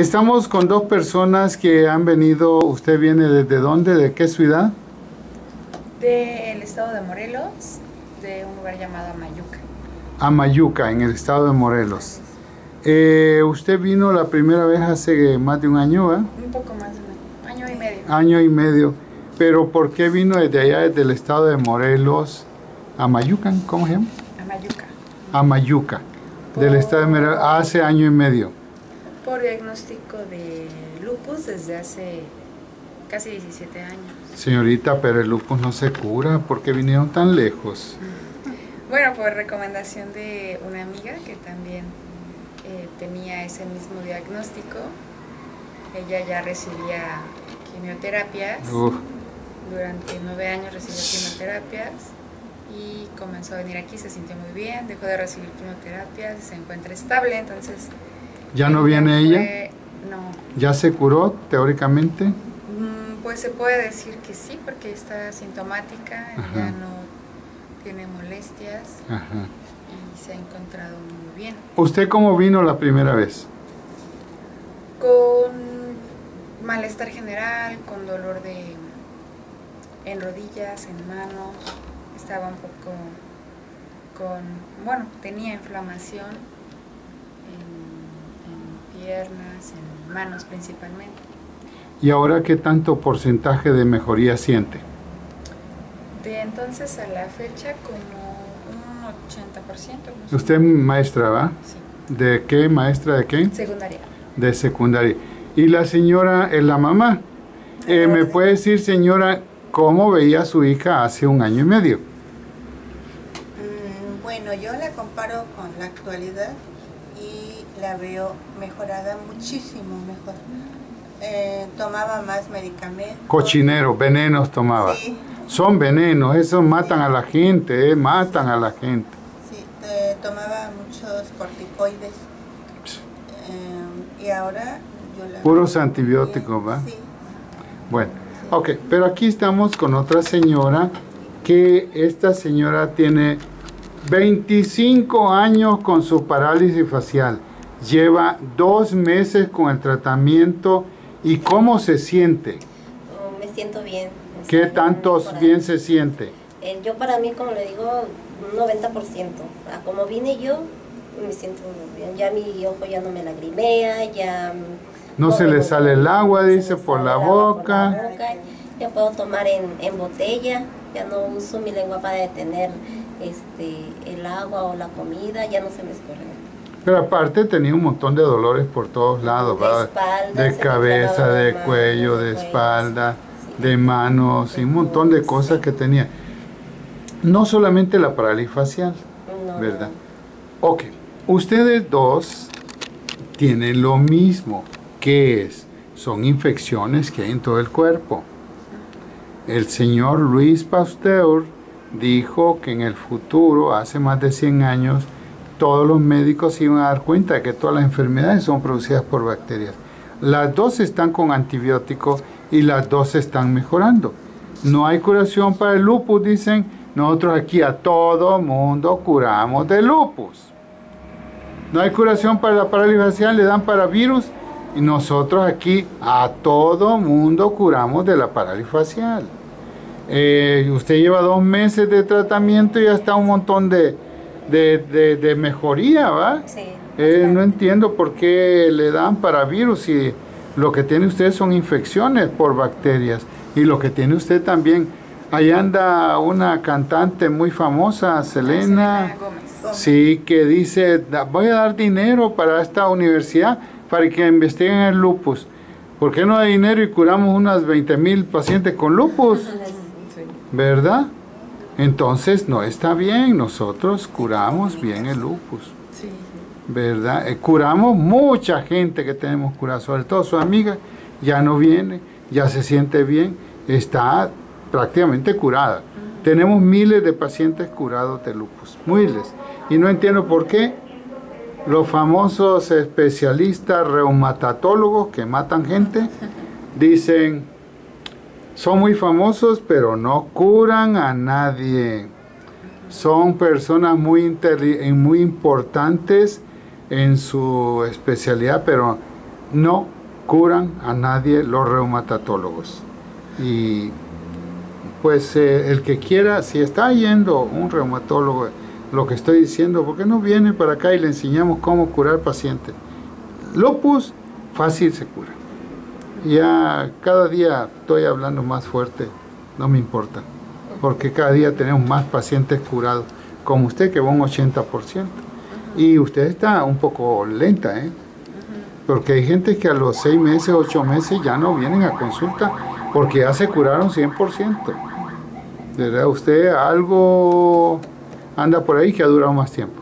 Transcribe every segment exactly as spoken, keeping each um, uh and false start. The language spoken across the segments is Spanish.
Estamos con dos personas que han venido. ¿Usted viene desde dónde? ¿De qué ciudad? Del estado de Morelos, de un lugar llamado Amayuca. Amayuca, en el estado de Morelos. Eh, usted vino la primera vez hace más de un año, ¿eh? Un poco más de un año, año y medio. Año y medio. Pero ¿por qué vino desde allá, desde el estado de Morelos, Amayuca? ¿Cómo se llama? Amayuca. Amayuca, por... del estado de Morelos, hace año y medio. Por diagnóstico de lupus desde hace casi diecisiete años. Señorita, pero el lupus no se cura, ¿por qué vinieron tan lejos? Bueno, por recomendación de una amiga que también eh, tenía ese mismo diagnóstico. Ella ya recibía quimioterapias, uh. durante nueve años recibió quimioterapias y comenzó a venir aquí, se sintió muy bien, dejó de recibir quimioterapias, se encuentra estable, entonces... ¿Ya no viene ella? Fue, no. ¿Ya se curó teóricamente? Pues se puede decir que sí, porque está asintomática, ya no tiene molestias. Ajá. Y se ha encontrado muy bien. ¿Usted cómo vino la primera vez? Con malestar general, con dolor de en rodillas, en manos, estaba un poco con, bueno, tenía inflamación en, en piernas, en manos principalmente. ¿Y ahora qué tanto porcentaje de mejoría siente? De entonces a la fecha como un ochenta por ciento. ¿Usted es maestra, va? Sí. ¿De qué? ¿Maestra de qué? Secundaria. De secundaria. ¿Y la señora es la mamá? Eh, ¿Me puede decir, señora, cómo veía a su hija hace un año y medio? Mm, bueno, yo la comparo con la actualidad y la veo mejorada, muchísimo mejor. Eh, tomaba más medicamentos. Cochineros, venenos tomaba. Sí. Son venenos, esos matan, sí, a la gente, eh, matan a la gente. Sí, eh, tomaba muchos corticoides. Eh, y ahora yo la... Puros antibióticos, ¿va? Sí. Bueno, sí. Ok, pero aquí estamos con otra señora, que esta señora tiene veinticinco años con su parálisis facial. Lleva dos meses con el tratamiento. ¿Y cómo se siente? Oh, me siento bien. Me ¿Qué siento tantos mejorado. bien se siente? Eh, yo para mí, como le digo, un noventa por ciento. A como vine yo, me siento muy bien. Ya mi ojo ya no me lagrimea, ya... No, no se le sale el agua, dice, por la, boca. por la boca. Ya puedo tomar en, en botella, ya no uso mi lengua para detener este, el agua o la comida, ya no se me escorre. Pero aparte tenía un montón de dolores por todos lados, ¿verdad? De, espalda, de cabeza, de mano, cuello, de, de espalda, sí, de manos, y un montón de cosas, sí, que tenía. No solamente la parálisis facial, no, ¿verdad? No. Ok, ustedes dos tienen lo mismo, que es, son infecciones que hay en todo el cuerpo. El señor Luis Pasteur dijo que en el futuro, hace más de cien años, todos los médicos se iban a dar cuenta de que todas las enfermedades son producidas por bacterias. Las dos están con antibióticos y las dos están mejorando. No hay curación para el lupus, dicen. Nosotros aquí a todo mundo curamos de lupus. No hay curación para la parálisis facial, le dan para virus. Y nosotros aquí a todo mundo curamos de la parálisis facial. Eh, usted lleva dos meses de tratamiento y ya está un montón de... De, de, de mejoría, ¿va? Sí. Eh, no entiendo por qué le dan para virus y lo que tiene usted son infecciones por bacterias. Y lo que tiene usted también. Ahí anda una cantante muy famosa, Selena, Selena Gómez. Sí, que dice, voy a dar dinero para esta universidad para que investiguen el lupus. ¿Por qué no da dinero y curamos unas veinte mil pacientes con lupus? Sí. ¿Verdad? Entonces no está bien, nosotros curamos bien el lupus, sí, ¿verdad? Eh, curamos mucha gente que tenemos curada, sobre todo su amiga, ya no viene, ya se siente bien, está prácticamente curada. Uh-huh. Tenemos miles de pacientes curados de lupus, miles, y no entiendo por qué los famosos especialistas reumatólogos que matan gente dicen... Son muy famosos, pero no curan a nadie. Son personas muy, muy importantes en su especialidad, pero no curan a nadie los reumatólogos. Y pues eh, el que quiera, si está yendo un reumatólogo, lo que estoy diciendo, ¿por qué no viene para acá y le enseñamos cómo curar pacientes? Lupus fácil se cura. Ya cada día estoy hablando más fuerte, no me importa, porque cada día tenemos más pacientes curados, como usted que va un ochenta por ciento. Y usted está un poco lenta, ¿eh? Porque hay gente que a los seis meses, ocho meses ya no vienen a consulta porque ya se curaron cien por ciento. ¿Verdad? Usted algo anda por ahí que ha durado más tiempo.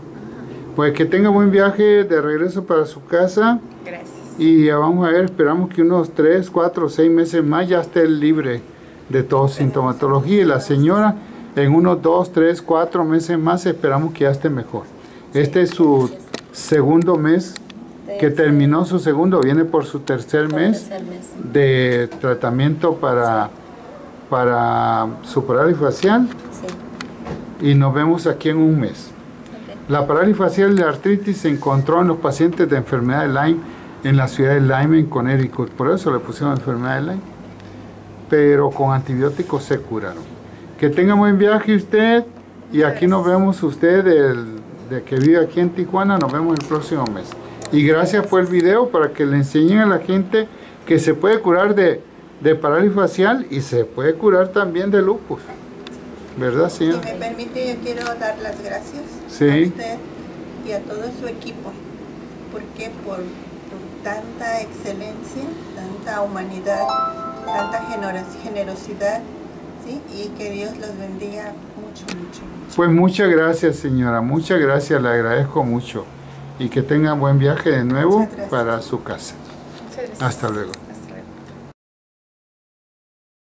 Pues que tenga buen viaje de regreso para su casa. Gracias. Y ya vamos a ver, esperamos que unos tres, cuatro, seis meses más ya esté libre de toda sintomatología. Y la señora en unos dos, tres, cuatro meses más esperamos que ya esté mejor. Este es su segundo mes, que terminó su segundo, viene por su tercer mes de tratamiento para, para su parálisis facial. Y nos vemos aquí en un mes. La parálisis facial de artritis se encontró en los pacientes de enfermedad de Lyme en la ciudad de Lyme, en Connecticut. Por eso le pusieron enfermedad de Lyme. Pero con antibióticos se curaron. Que tenga buen viaje usted. Y aquí nos vemos usted, el de que vive aquí en Tijuana. Nos vemos el próximo mes. Y gracias por el video, para que le enseñen a la gente que se puede curar de, de parálisis facial y se puede curar también de lupus. ¿Verdad, señora? Si me permite, yo quiero dar las gracias, sí, a usted y a todo su equipo, porque por, por tanta excelencia, tanta humanidad, tanta generosidad, ¿sí? Y que Dios los bendiga mucho, mucho, mucho. Pues muchas gracias, señora, muchas gracias, le agradezco mucho. Y que tengan buen viaje de nuevo para su casa. Hasta luego.